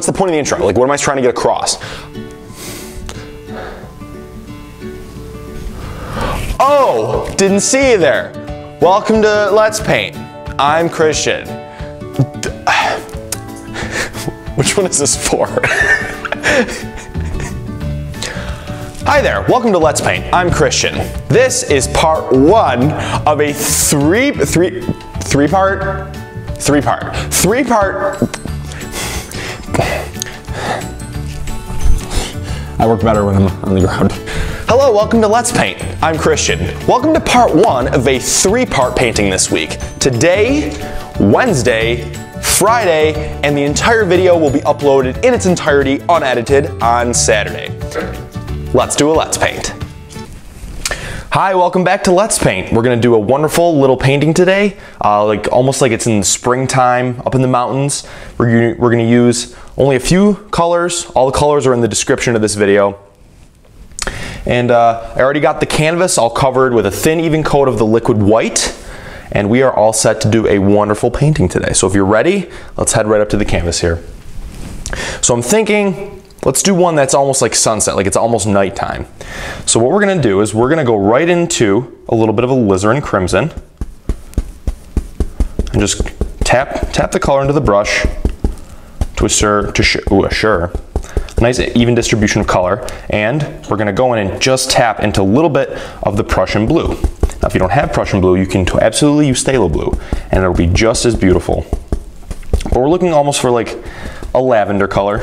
What's the point of the intro? Like, what am I trying to get across? Oh, didn't see you there. Welcome to Let's Paint. I'm Christian. Which one is this for? Hi there, welcome to Let's Paint. I'm Christian. This is part one of a three-part. I work better when I'm on the ground. Hello, welcome to Let's Paint. I'm Christian. Welcome to part one of a three-part painting this week. Today, Wednesday, Friday, and the entire video will be uploaded in its entirety, unedited, on Saturday. Let's do a Let's Paint. Hi, welcome back to Let's Paint. We're gonna do a wonderful little painting today, almost like it's in springtime up in the mountains. We're gonna use only a few colors. All the colors are in the description of this video. And I already got the canvas all covered with a thin, even coat of the liquid white. And we are all set to do a wonderful painting today. So if you're ready, let's head right up to the canvas here. So I'm thinking, let's do one that's almost like sunset, like it's almost nighttime. So what we're gonna do is we're gonna go right into a little bit of Alizarin Crimson and just tap the color into the brush to assure a nice even distribution of color. And we're gonna go in and just tap into a little bit of the Prussian blue. Now, if you don't have Prussian blue, you can absolutely use Thalo blue, and it'll be just as beautiful. But we're looking almost for like a lavender color,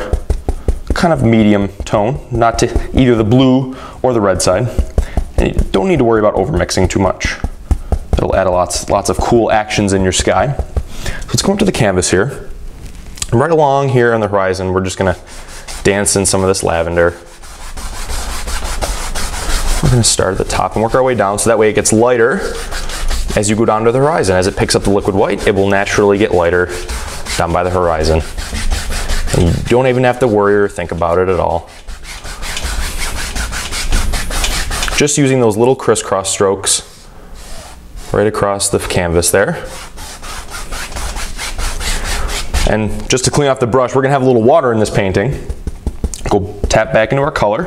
kind of medium tone, not to either the blue or the red side. And you don't need to worry about overmixing too much. It'll add lots of cool actions in your sky. So let's go up to the canvas here. And right along here on the horizon, we're just gonna dance in some of this lavender. We're gonna start at the top and work our way down so that way it gets lighter as you go down to the horizon. As it picks up the liquid white, it will naturally get lighter down by the horizon. And you don't even have to worry or think about it at all. Just using those little crisscross strokes right across the canvas there. And just to clean off the brush, we're gonna have a little water in this painting. Go tap back into our color.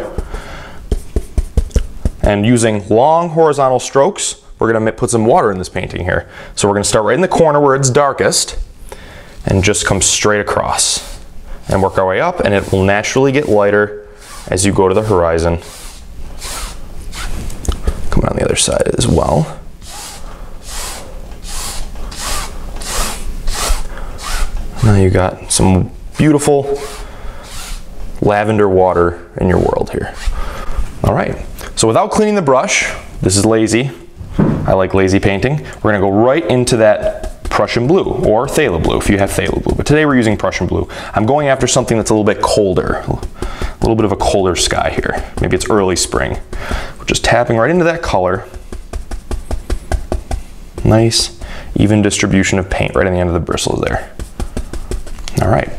And using long horizontal strokes, we're gonna put some water in this painting here. So we're gonna start right in the corner where it's darkest and just come straight across and work our way up, and it will naturally get lighter as you go to the horizon. Coming on the other side as well. Now you got some beautiful lavender water in your world here. All right. So without cleaning the brush, this is lazy, I like lazy painting, we're gonna go right into that Prussian blue, or Thalo blue if you have Thalo blue, but today we're using Prussian blue. I'm going after something that's a little bit colder, a little bit of a colder sky here. Maybe it's early spring. We're just tapping right into that color. Nice, even distribution of paint right on the end of the bristles there. All right.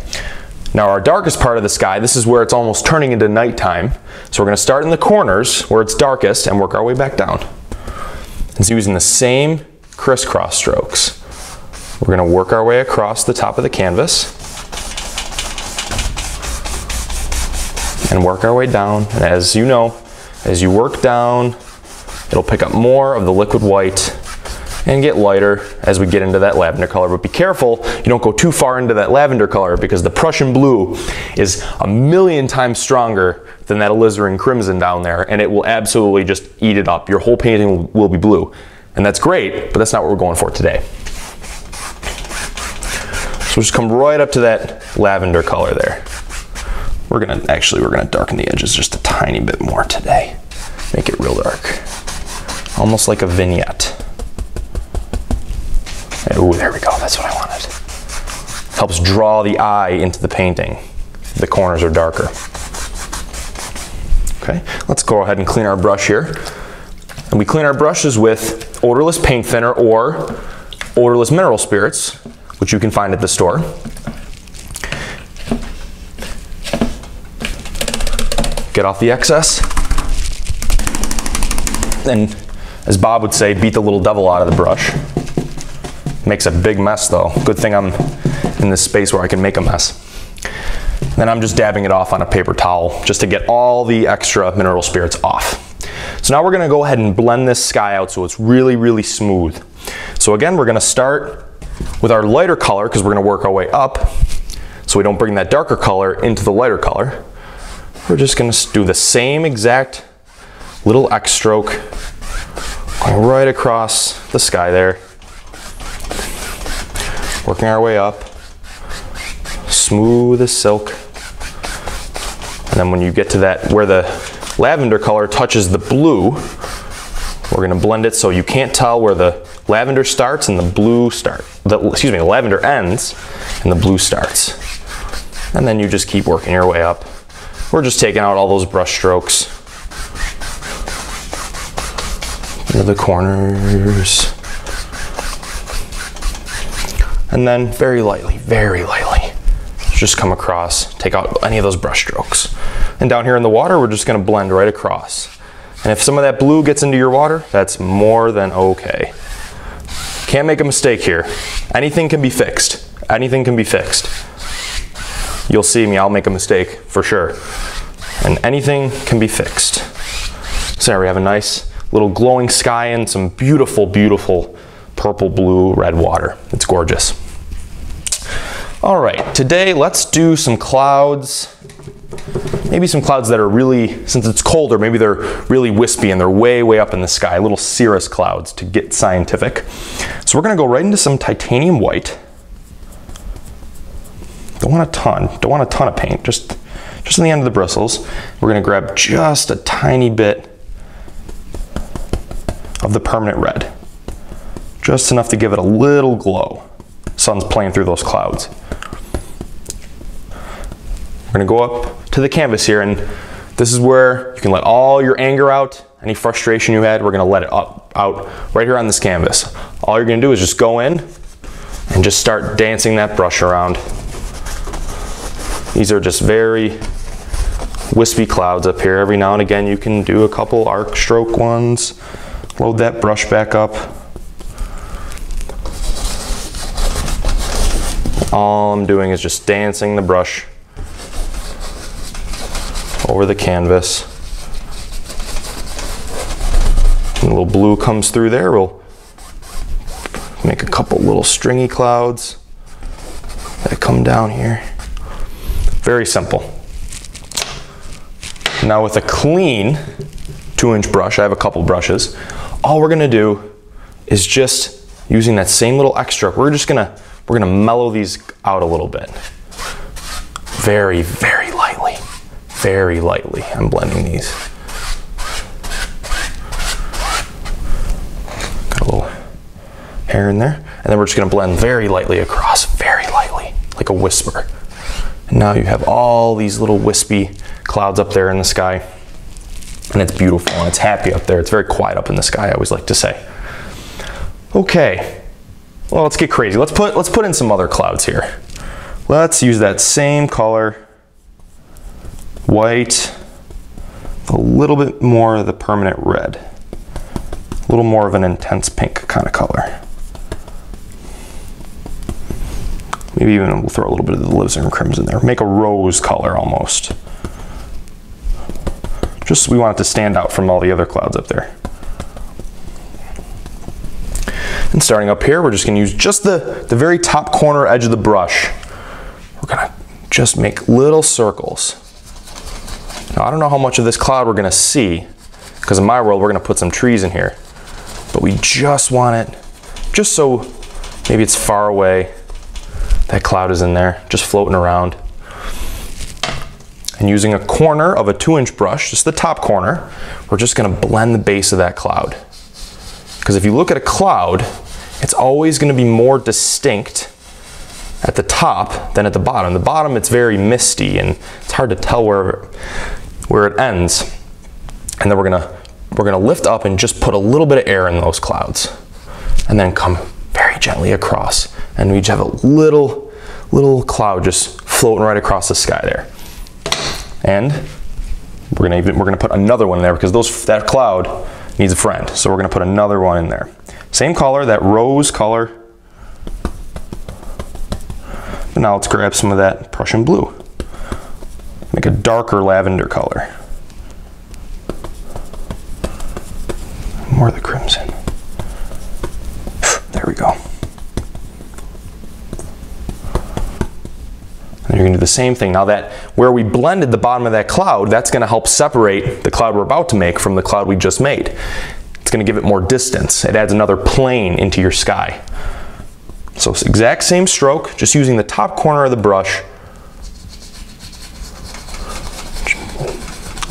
Now our darkest part of the sky, this is where it's almost turning into nighttime. So we're gonna start in the corners where it's darkest and work our way back down. It's using the same crisscross strokes. We're gonna work our way across the top of the canvas and work our way down. And as you know, as you work down, it'll pick up more of the liquid white and get lighter as we get into that lavender color. But be careful, you don't go too far into that lavender color because the Prussian blue is a million times stronger than that Alizarin Crimson down there, and it will absolutely just eat it up. Your whole painting will be blue. And that's great, but that's not what we're going for today. So just come right up to that lavender color there. We're gonna darken the edges just a tiny bit more today. Make it real dark. Almost like a vignette. Oh, there we go, that's what I wanted. Helps draw the eye into the painting. The corners are darker. Okay, let's go ahead and clean our brush here. And we clean our brushes with odorless paint thinner or odorless mineral spirits, which you can find at the store. Get off the excess. And as Bob would say, beat the little devil out of the brush. Makes a big mess though. Good thing I'm in this space where I can make a mess. and I'm just dabbing it off on a paper towel just to get all the extra mineral spirits off. So now we're gonna go ahead and blend this sky out so it's really, really smooth. So again, we're gonna start with our lighter color because we're gonna work our way up so we don't bring that darker color into the lighter color. We're just gonna do the same exact little X stroke going right across the sky there. Working our way up, smooth as silk. And then when you get to that where the lavender color touches the blue, we're gonna blend it so you can't tell where the lavender starts and the blue the lavender ends and the blue starts. And then you just keep working your way up. We're just taking out all those brush strokes into the corners. And then very lightly, just come across, take out any of those brush strokes. And down here in the water, we're just gonna blend right across. And if some of that blue gets into your water, that's more than okay. Can't make a mistake here. Anything can be fixed. Anything can be fixed. You'll see me, I'll make a mistake for sure. And anything can be fixed. So there we have a nice little glowing sky and some beautiful, beautiful purple, blue, red water. It's gorgeous. All right, today let's do some clouds. Maybe some clouds that are really, since it's colder, maybe they're really wispy and they're way, way up in the sky, little cirrus clouds to get scientific. So we're gonna go right into some titanium white. Don't want a ton of paint, just on the end of the bristles. We're gonna grab just a tiny bit of the permanent red, just enough to give it a little glow. Sun's playing through those clouds. We're gonna go up to the canvas here, and this is where you can let all your anger out, any frustration you had, we're gonna let it out right here on this canvas. All you're gonna do is just go in and just start dancing that brush around. These are just very wispy clouds up here. Every now and again, you can do a couple arc stroke ones, load that brush back up. All I'm doing is just dancing the brush over the canvas. And a little blue comes through there. We'll make a couple little stringy clouds that come down here. Very simple. Now with a clean 2-inch brush, I have a couple brushes, all we're gonna do is just using that same little extra, we're gonna mellow these out a little bit. Very, very lightly. Very lightly, I'm blending these. Got a little hair in there. And then we're just gonna blend very lightly across, very lightly, like a whisper. And now you have all these little wispy clouds up there in the sky. And it's beautiful and it's happy up there. It's very quiet up in the sky, I always like to say. Okay. Well, let's get crazy. Let's put in some other clouds here. Let's use that same color, white, a little bit more of the permanent red, a little more of an intense pink kind of color. Maybe even we'll throw a little bit of the Alizarin Crimson there. Make a rose color almost. Just we want it to stand out from all the other clouds up there. And starting up here, we're just gonna use just the very top corner edge of the brush. We're gonna just make little circles. Now, I don't know how much of this cloud we're gonna see, because in my world, we're gonna put some trees in here, but we just want it, just so maybe it's far away, that cloud is in there, just floating around. And using a corner of a 2-inch brush, just the top corner, we're just gonna blend the base of that cloud. Because if you look at a cloud, it's always going to be more distinct at the top than at the bottom. The bottom, it's very misty and it's hard to tell where it ends. And then we're gonna lift up and just put a little bit of air in those clouds, and then come very gently across. And we just have a little cloud just floating right across the sky there. And we're gonna put another one there because that cloud needs a friend. So we're gonna put another one in there. Same color, that rose color. But now let's grab some of that Prussian blue. make a darker lavender color. More of the crimson. There we go. And you're gonna do the same thing. Now that, where we blended the bottom of that cloud, that's gonna help separate the cloud we're about to make from the cloud we just made. It's gonna give it more distance. It adds another plane into your sky. So it's the exact same stroke, just using the top corner of the brush.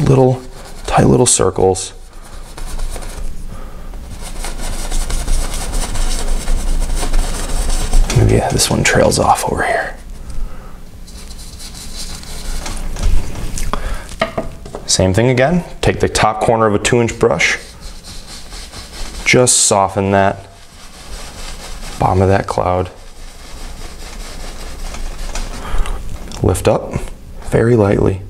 Little, tight little circles. Maybe this one trails off over here. Same thing again, take the top corner of a 2-inch brush, just soften that bottom of that cloud, lift up very lightly,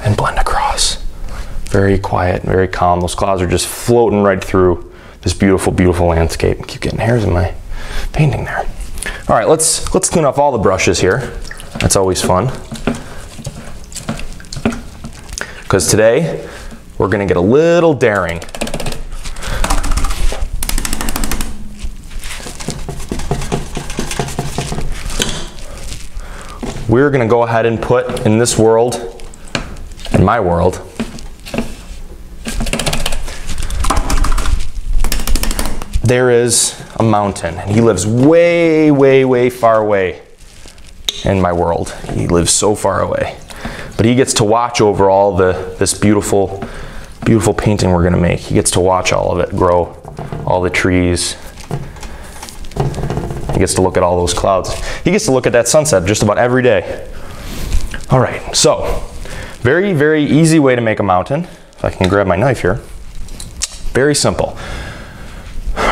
and blend across. Very quiet, very calm. Those clouds are just floating right through this beautiful, beautiful landscape. I keep getting hairs in my painting there. All right, let's clean off all the brushes here. That's always fun. Because today, we're gonna get a little daring. We're gonna go ahead and put in this world, in my world, there is a mountain, and he lives way, way, way far away in my world. He lives so far away. But he gets to watch over all this beautiful, beautiful painting we're gonna make. He gets to watch all of it grow, all the trees. He gets to look at all those clouds. He gets to look at that sunset just about every day. All right, so. Very, very easy way to make a mountain. If I can grab my knife here. Very simple.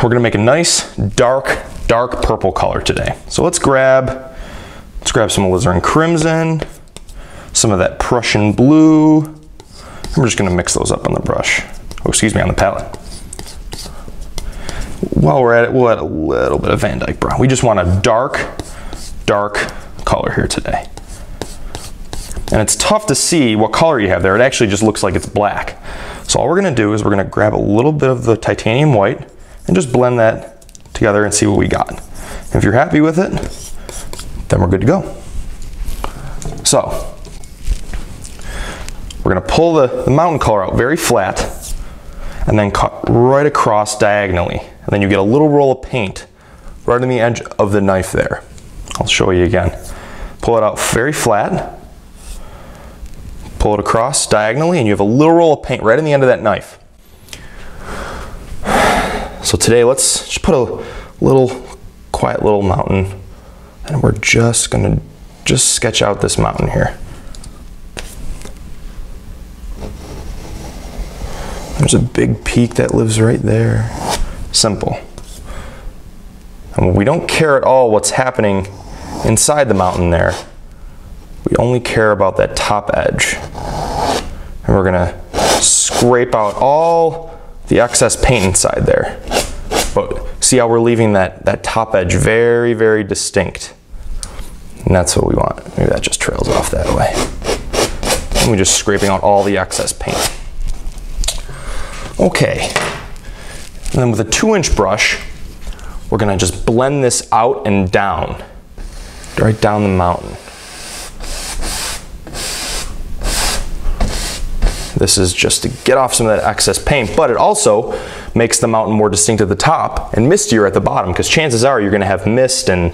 We're gonna make a nice dark, dark purple color today. So let's grab some Alizarin Crimson, some of that Prussian blue. And we're just gonna mix those up on the brush. Oh, excuse me, on the palette. While we're at it, we'll add a little bit of Van Dyke brown. We just want a dark, dark color here today. And it's tough to see what color you have there. It actually just looks like it's black. So all we're gonna do is we're gonna grab a little bit of the titanium white and just blend that together and see what we got. And if you're happy with it, then we're good to go. So, we're gonna pull the mountain color out very flat and then cut right across diagonally. And then you get a little roll of paint right on the edge of the knife there. I'll show you again. Pull it out very flat. Pull it across diagonally and you have a little roll of paint right in the end of that knife. So today let's just put a little quiet little mountain and we're just gonna just sketch out this mountain here. There's a big peak that lives right there. Simple. And we don't care at all what's happening inside the mountain there. We only care about that top edge. And we're gonna scrape out all the excess paint inside there. But see how we're leaving that top edge very, very distinct. And that's what we want. Maybe that just trails off that way. And we're just scraping out all the excess paint. Okay. And then with a 2-inch brush, we're gonna just blend this out and down, right down the mountain. This is just to get off some of that excess paint, but it also makes the mountain more distinct at the top and mistier at the bottom, because chances are you're gonna have mist and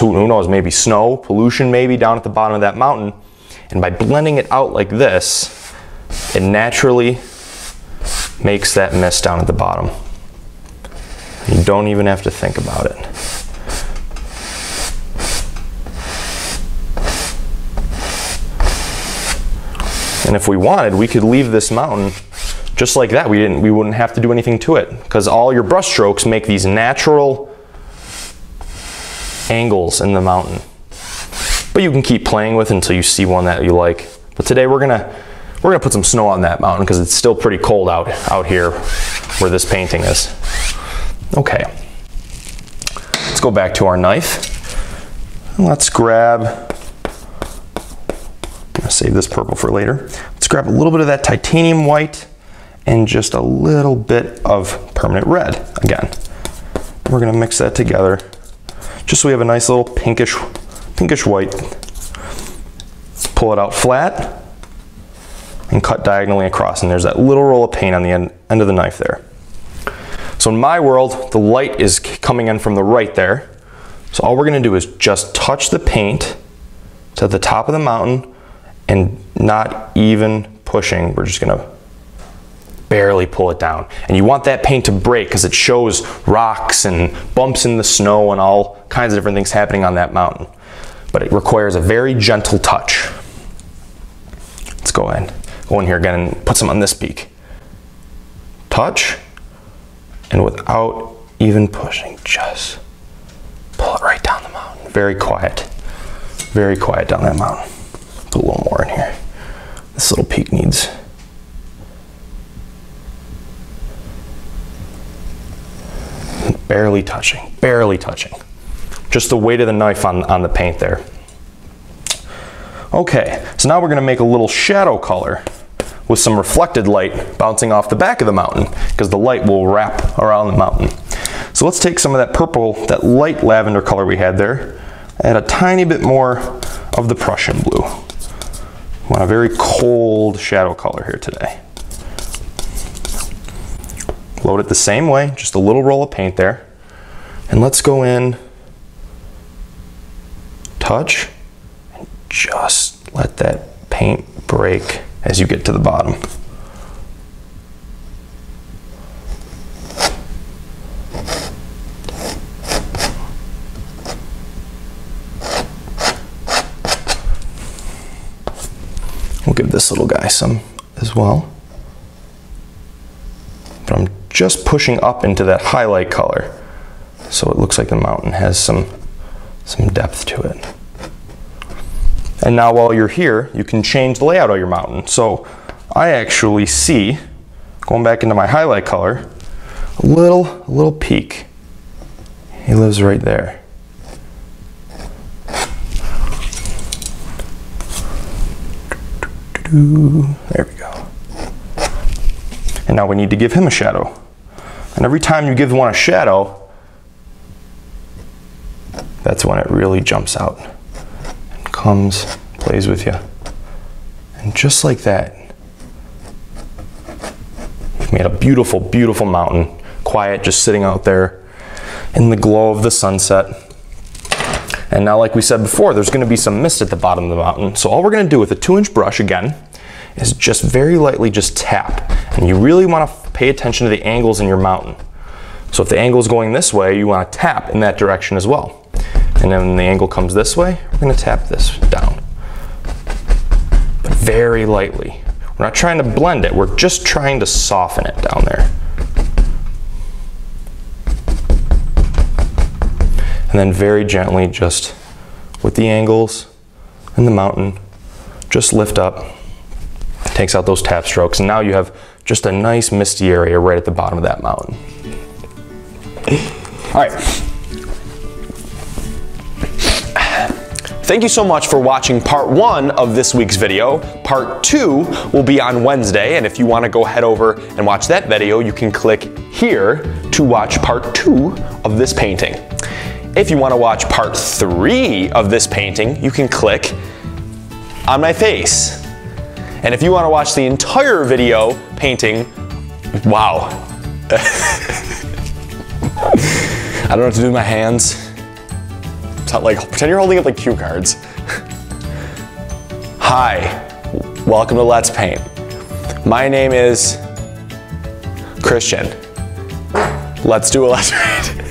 who knows, maybe snow, pollution maybe, down at the bottom of that mountain. And by blending it out like this, it naturally makes that mist down at the bottom. You don't even have to think about it. And if we wanted, we could leave this mountain just like that. We wouldn't have to do anything to it, because all your brush strokes make these natural angles in the mountain. But you can keep playing with until you see one that you like. But today we're gonna put some snow on that mountain because it's still pretty cold out here where this painting is. Okay, let's go back to our knife. Let's grab save this purple for later. Let's grab a little bit of that titanium white and just a little bit of permanent red again. We're gonna mix that together just so we have a nice little pinkish white. Pull it out flat and cut diagonally across, and there's that little roll of paint on the end of the knife there. So in my world, the light is coming in from the right there. So all we're gonna do is just touch the paint to the top of the mountain and not even pushing. We're just gonna barely pull it down. And you want that paint to break because it shows rocks and bumps in the snow and all kinds of different things happening on that mountain. But it requires a very gentle touch. Let's go ahead, go in here again and put some on this peak. Touch, and without even pushing, just pull it right down the mountain. Very quiet down that mountain. Put a little more in here. This little peak needs. Barely touching, barely touching. Just the weight of the knife on the paint there. Okay, so now we're gonna make a little shadow color with some reflected light bouncing off the back of the mountain, because the light will wrap around the mountain. So let's take some of that purple, that light lavender color we had there, add a tiny bit more of the Prussian blue. We want a very cold shadow color here today. Load it the same way, just a little roll of paint there. And let's go in, touch, and just let that paint break as you get to the bottom. We'll give this little guy some as well. But I'm just pushing up into that highlight color so it looks like the mountain has some depth to it. And now while you're here, you can change the layout of your mountain. So I actually see, going back into my highlight color, a little peak. He lives right there. There we go. And now we need to give him a shadow. And every time you give one a shadow, that's when it really jumps out and comes, plays with you. And just like that, you've made a beautiful, beautiful mountain, quiet, just sitting out there in the glow of the sunset. And now, like we said before, there's gonna be some mist at the bottom of the mountain. So all we're gonna do with a 2-inch brush again is just very lightly just tap. And you really wanna pay attention to the angles in your mountain. So if the angle is going this way, you wanna tap in that direction as well. And then when the angle comes this way, we're gonna tap this down. But very lightly. We're not trying to blend it, we're just trying to soften it down there. And then very gently, just with the angles and the mountain, just lift up, takes out those tap strokes, and now you have just a nice misty area right at the bottom of that mountain. All right. Thank you so much for watching part 1 of this week's video. Part 2 will be on Wednesday, and if you want to go head over and watch that video, you can click here to watch part 2 of this painting. If you want to watch part 3 of this painting, you can click on my face. And if you want to watch the entire video painting, wow. I don't know what to do with my hands. Like, pretend you're holding up like cue cards. Hi, welcome to Let's Paint. My name is Christian. Let's do a Let's Paint.